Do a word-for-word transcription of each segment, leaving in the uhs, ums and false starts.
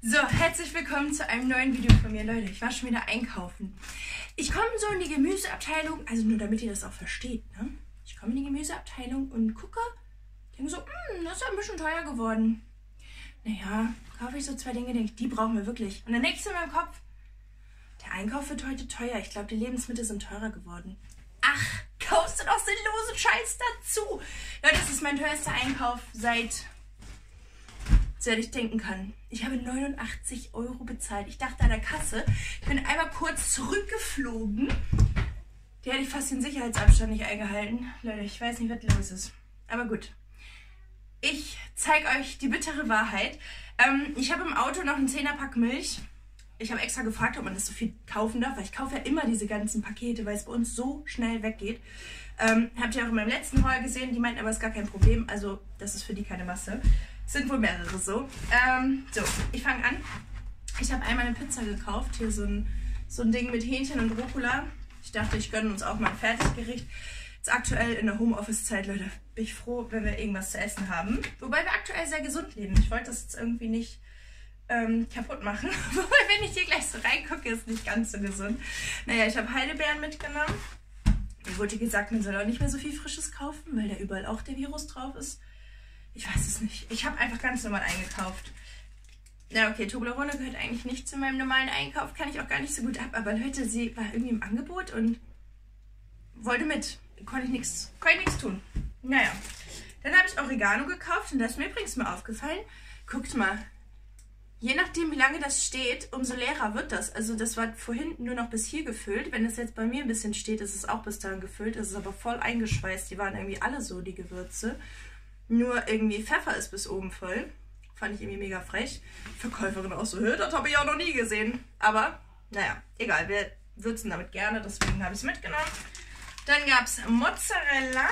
So, herzlich willkommen zu einem neuen Video von mir. Leute, ich war schon wieder einkaufen. Ich komme so in die Gemüseabteilung, also nur damit ihr das auch versteht, ne? Ich komme in die Gemüseabteilung und gucke, denke so, das ist ja ein bisschen teuer geworden. Naja, kaufe ich so zwei Dinge, denke ich, die brauchen wir wirklich. Und dann denke ich so in meinem Kopf, der Einkauf wird heute teuer. Ich glaube, die Lebensmittel sind teurer geworden. Ach, kaufst du doch sinnlosen Scheiß dazu. Leute, das ist mein teuerster Einkauf seit... seit ich denken kann. Ich habe neunundachtzig Euro bezahlt. Ich dachte an der Kasse, ich bin einmal kurz zurückgeflogen. Die hätte ich fast den Sicherheitsabstand nicht eingehalten. Leute, ich weiß nicht, was los ist. Aber gut. Ich zeige euch die bittere Wahrheit. Ähm, ich habe im Auto noch einen Zehnerpack Milch. Ich habe extra gefragt, ob man das so viel kaufen darf, weil ich kaufe ja immer diese ganzen Pakete, weil es bei uns so schnell weggeht. Ähm, habt ihr auch in meinem letzten Haul gesehen, die meinten aber, es ist gar kein Problem. Also, das ist für die keine Masse. Sind wohl mehrere so. Ähm, so, ich fange an. Ich habe einmal eine Pizza gekauft. Hier so ein, so ein Ding mit Hähnchen und Rucola. Ich dachte, ich gönne uns auch mal ein Fertiggericht. Jetzt aktuell in der Homeoffice-Zeit, Leute, bin ich froh, wenn wir irgendwas zu essen haben. Wobei wir aktuell sehr gesund leben. Ich wollte das jetzt irgendwie nicht ähm, kaputt machen. Wobei, wenn ich hier gleich so reingucke, ist nicht ganz so gesund. Naja, ich habe Heidelbeeren mitgenommen. Mir wurde gesagt, man soll auch nicht mehr so viel Frisches kaufen, weil da überall auch der Virus drauf ist. Ich weiß es nicht. Ich habe einfach ganz normal eingekauft. Na okay, Toblerone gehört eigentlich nicht zu meinem normalen Einkauf. Kann ich auch gar nicht so gut ab. Aber Leute, sie war irgendwie im Angebot und wollte mit. Konnte ich nichts tun. Naja. Dann habe ich Oregano gekauft. Und das ist mir übrigens mal aufgefallen. Guckt mal. Je nachdem, wie lange das steht, umso leerer wird das. Also das war vorhin nur noch bis hier gefüllt. Wenn das jetzt bei mir ein bisschen steht, ist es auch bis dahin gefüllt. Es ist aber voll eingeschweißt. Die waren irgendwie alle so, die Gewürze. Nur irgendwie Pfeffer ist bis oben voll. Fand ich irgendwie mega frech. Verkäuferin auch so, das habe ich auch noch nie gesehen. Aber, naja, egal. Wir würzen damit gerne, deswegen habe ich es mitgenommen. Dann gab es Mozzarella,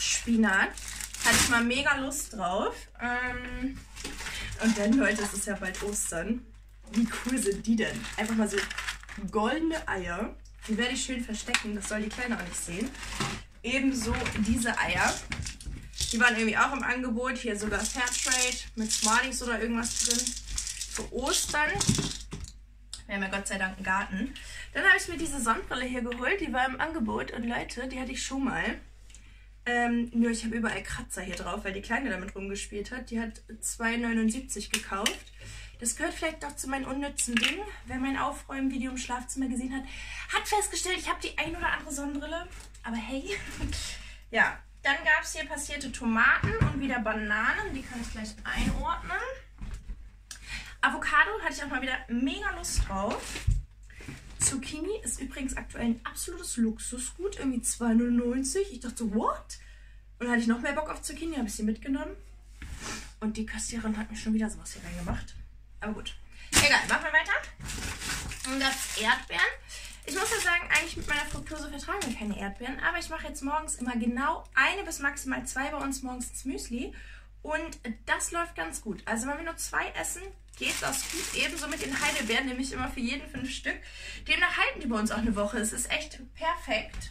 Spinat. Hatte ich mal mega Lust drauf. Ähm, und dann, Leute, es ist ja bald Ostern. Wie cool sind die denn? Einfach mal so goldene Eier. Die werde ich schön verstecken, das soll die Kleine auch nicht sehen. Ebenso diese Eier. Die waren irgendwie auch im Angebot. Hier sogar Fairtrade mit Smarties oder irgendwas drin. Für Ostern. Wir haben ja Gott sei Dank einen Garten. Dann habe ich mir diese Sonnenbrille hier geholt. Die war im Angebot. Und Leute, die hatte ich schon mal. Ähm, nur ich habe überall Kratzer hier drauf, weil die Kleine damit rumgespielt hat. Die hat zwei neunundsiebzig gekauft. Das gehört vielleicht doch zu meinen unnützen Dingen. Wer mein Aufräumen-Video im Schlafzimmer gesehen hat, hat festgestellt, ich habe die ein oder andere Sonnenbrille. Aber hey. Ja. Dann gab es hier passierte Tomaten und wieder Bananen. Die kann ich gleich einordnen. Avocado hatte ich auch mal wieder mega Lust drauf. Zucchini ist übrigens aktuell ein absolutes Luxusgut. Irgendwie zwei neunundneunzig. Ich dachte so, what? Und dann hatte ich noch mehr Bock auf Zucchini, habe ich sie mitgenommen. Und die Kassiererin hat mir schon wieder sowas hier reingemacht. Aber gut. Egal, machen wir weiter. Und das Erdbeeren. Ich muss ja sagen, eigentlich mit meiner Fructose vertragen wir keine Erdbeeren, aber ich mache jetzt morgens immer genau eine bis maximal zwei bei uns morgens ins Müsli und das läuft ganz gut. Also wenn wir nur zwei essen, geht das gut. Ebenso mit den Heidelbeeren, nämlich immer für jeden fünf Stück. Demnach halten die bei uns auch eine Woche. Es ist echt perfekt.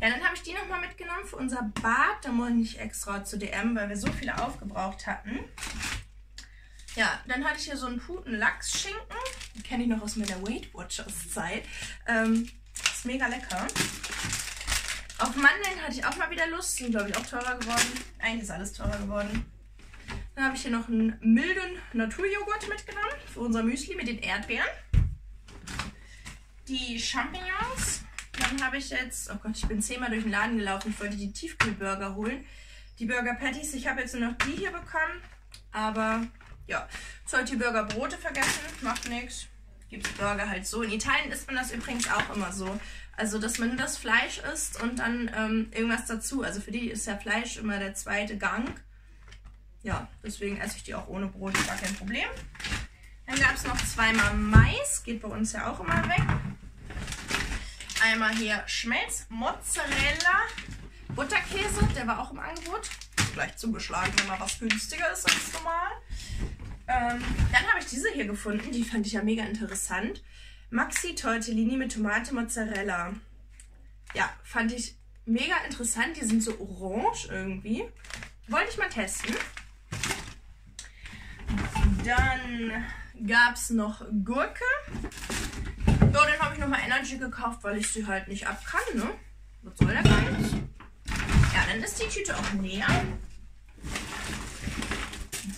Ja, dann habe ich die nochmal mitgenommen für unser Bad. Da muss ich nicht extra zu D M, weil wir so viele aufgebraucht hatten. Ja, dann hatte ich hier so einen Puten-Lachs-Schinken. Den kenne ich noch aus meiner Weight Watchers-Zeit. Ähm, ist mega lecker. Auf Mandeln hatte ich auch mal wieder Lust. Sind, glaube ich, auch teurer geworden. Eigentlich ist alles teurer geworden. Dann habe ich hier noch einen milden Naturjoghurt mitgenommen. Für unser Müsli mit den Erdbeeren. Die Champignons. Dann habe ich jetzt... Oh Gott, ich bin zehnmal durch den Laden gelaufen. Ich wollte die Tiefkühlburger holen. Die Burger Patties. Ich habe jetzt nur noch die hier bekommen. Aber... ja, jetzt habe ich die Burgerbrote vergessen, macht nichts. Gibt es Burger halt so. In Italien isst man das übrigens auch immer so. Also, dass man nur das Fleisch isst und dann ähm, irgendwas dazu. Also für die ist ja Fleisch immer der zweite Gang. Ja, deswegen esse ich die auch ohne Brot, gar kein Problem. Dann gab es noch zweimal Mais, geht bei uns ja auch immer weg. Einmal hier Schmelz, Mozzarella, Butterkäse, der war auch im Angebot. Gleich zugeschlagen, wenn mal was günstiger ist als normal. Ähm, dann habe ich diese hier gefunden, die fand ich ja mega interessant. Maxi Tortellini mit Tomate Mozzarella. Ja, fand ich mega interessant. Die sind so orange irgendwie. Wollte ich mal testen. Dann gab es noch Gurke. Ja, dann habe ich nochmal Energy gekauft, weil ich sie halt nicht ab kann, ne? Was soll der gar nicht? Ja, dann ist die Tüte auch leer.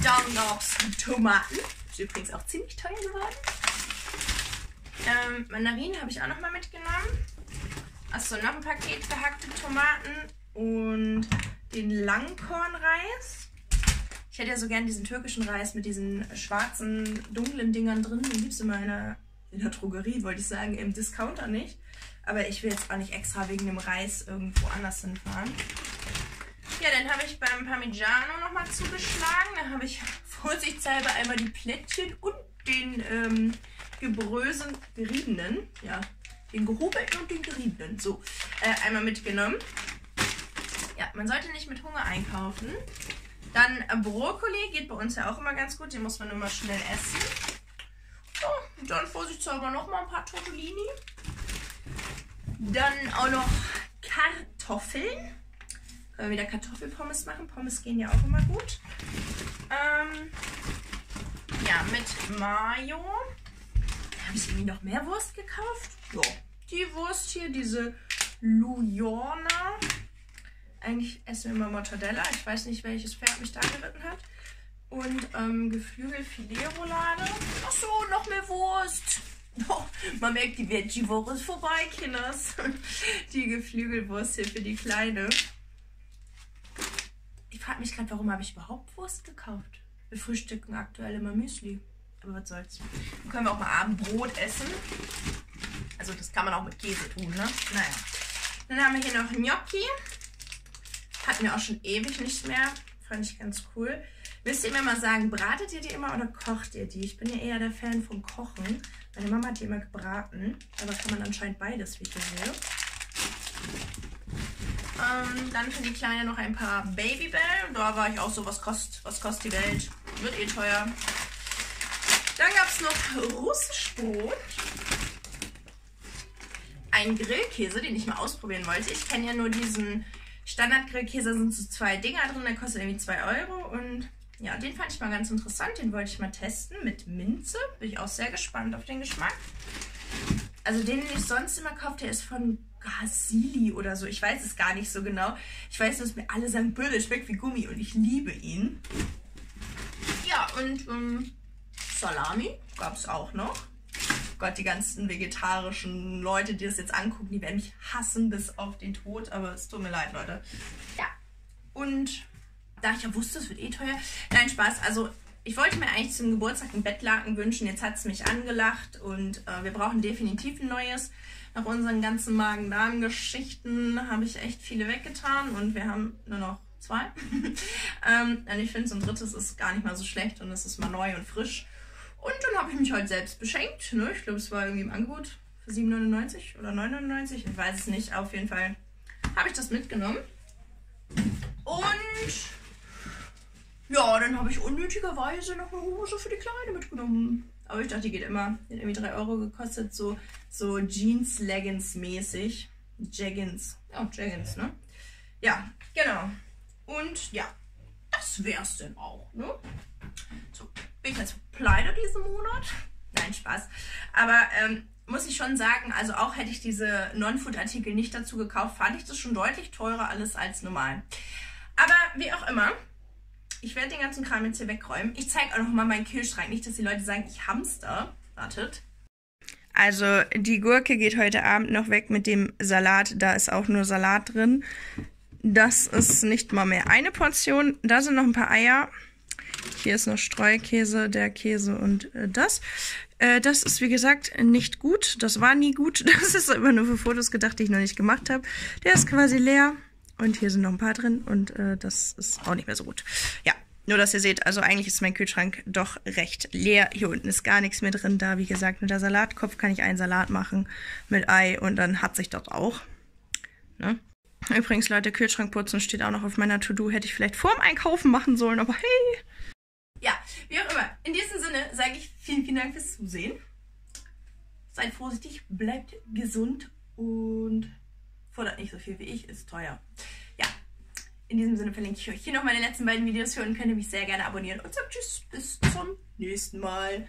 Dann gab es Tomaten. Ist übrigens auch ziemlich teuer geworden. Ähm, Mandarinen habe ich auch nochmal mitgenommen. Achso, noch ein Paket gehackte Tomaten und den Langkornreis. Ich hätte ja so gern diesen türkischen Reis mit diesen schwarzen, dunklen Dingern drin. Den gibt es in meiner in der Drogerie, wollte ich sagen, im Discounter nicht. Aber ich will jetzt auch nicht extra wegen dem Reis irgendwo anders hinfahren. Ja, dann habe ich beim Parmigiano nochmal zugeschlagen. Da habe ich vorsichtshalber einmal die Plättchen und den ähm, gebrösen, geriebenen, ja, den gehobelten und den geriebenen, so, äh, einmal mitgenommen. Ja, man sollte nicht mit Hunger einkaufen. Dann Brokkoli, geht bei uns ja auch immer ganz gut, den muss man immer schnell essen. So, dann vorsichtshalber nochmal ein paar Tortellini. Dann auch noch Kartoffeln. Können wir wieder Kartoffelpommes machen, Pommes gehen ja auch immer gut. Ähm, ja, mit Mayo. Habe ich irgendwie noch mehr Wurst gekauft? Ja, die Wurst hier, diese Lujona. Eigentlich essen wir immer Mortadella. Ich weiß nicht, welches Pferd mich da geritten hat. Und ähm, Geflügelfilet-Roulade. Achso, noch mehr Wurst. Oh, man merkt, die Veggie-Woche ist vorbei, Kinders. Die Geflügelwurst hier für die Kleine. Ich frage mich gerade, warum habe ich überhaupt Wurst gekauft? Wir frühstücken aktuell immer Müsli. Aber was soll's. Dann können wir auch mal Abendbrot essen. Also das kann man auch mit Käse tun, ne? Naja. Dann haben wir hier noch Gnocchi. Hatten wir auch schon ewig nicht mehr. Fand ich ganz cool. Müsst ihr mir mal sagen, bratet ihr die immer oder kocht ihr die? Ich bin ja eher der Fan vom Kochen. Meine Mama hat die immer gebraten. Aber kann man anscheinend beides, wie ich sehe. Ähm, dann für die Kleine noch ein paar Babybell. Da war ich auch so, was kostet, was kostet die Welt? Wird eh teuer. Dann gab es noch Russischbrot. Einen Grillkäse, den ich mal ausprobieren wollte. Ich kenne ja nur diesen Standard-Grillkäse, sind so zwei Dinger drin, der kostet irgendwie zwei Euro. Und ja, den fand ich mal ganz interessant, den wollte ich mal testen mit Minze. Bin ich auch sehr gespannt auf den Geschmack. Also den, den ich sonst immer kaufe, der ist von Gasili oder so. Ich weiß es gar nicht so genau. Ich weiß, dass mir alle sagen, Böde, schmeckt wie Gummi und ich liebe ihn. Ja, und ähm, Salami gab es auch noch. Gott, die ganzen vegetarischen Leute, die das jetzt angucken, die werden mich hassen bis auf den Tod, aber es tut mir leid, Leute. Ja, und da ich ja wusste, es wird eh teuer, nein, Spaß, also ich wollte mir eigentlich zum Geburtstag einen Bettlaken wünschen, jetzt hat es mich angelacht und äh, wir brauchen definitiv ein neues. Nach unseren ganzen Magen-Darm-Geschichten habe ich echt viele weggetan und wir haben nur noch zwei. ähm, und ich finde, so ein drittes ist gar nicht mal so schlecht und es ist mal neu und frisch. Und dann habe ich mich heute selbst beschenkt. Ne? Ich glaube, es war irgendwie im Angebot für sieben neunundneunzig oder neun neunundneunzig. Ich weiß es nicht. Auf jeden Fall habe ich das mitgenommen. Und ja, dann habe ich unnötigerweise noch eine Hose für die Kleine mitgenommen. Aber ich dachte, die geht immer. Die hat irgendwie drei Euro gekostet. So, so Jeans-Leggings-mäßig. Jaggins. Ja, Jaggins, ne? Ja, genau. Und ja, das wär's denn auch, ne? So, bin ich jetzt pleite diesen Monat? Nein, Spaß. Aber ähm, muss ich schon sagen, also auch hätte ich diese Non-Food-Artikel nicht dazu gekauft, fand ich das schon deutlich teurer alles als normal. Aber wie auch immer, ich werde den ganzen Kram jetzt hier wegräumen. Ich zeige auch noch mal meinen Kühlschrank. Nicht, dass die Leute sagen, ich hamster. Wartet. Also die Gurke geht heute Abend noch weg mit dem Salat. Da ist auch nur Salat drin. Das ist nicht mal mehr eine Portion. Da sind noch ein paar Eier. Hier ist noch Streukäse, der Käse und äh, das. Äh, das ist, wie gesagt, nicht gut. Das war nie gut. Das ist immer nur für Fotos gedacht, die ich noch nicht gemacht habe. Der ist quasi leer. Und hier sind noch ein paar drin. Und äh, das ist auch nicht mehr so gut. Ja, nur dass ihr seht, also eigentlich ist mein Kühlschrank doch recht leer. Hier unten ist gar nichts mehr drin. Da, wie gesagt, mit der Salatkopf kann ich einen Salat machen mit Ei. Und dann hat sich das auch. Ne? Übrigens, Leute, Kühlschrank putzen steht auch noch auf meiner To-Do. Hätte ich vielleicht vorm Einkaufen machen sollen, aber hey. Ja, wie auch immer. In diesem Sinne sage ich vielen, vielen Dank fürs Zusehen. Seid vorsichtig, bleibt gesund und fordert nicht so viel wie ich, ist teuer. Ja, In diesem Sinne verlinke ich euch hier noch meine letzten beiden Videos für und könnt ihr mich sehr gerne abonnieren. Und sagt tschüss, bis zum nächsten Mal.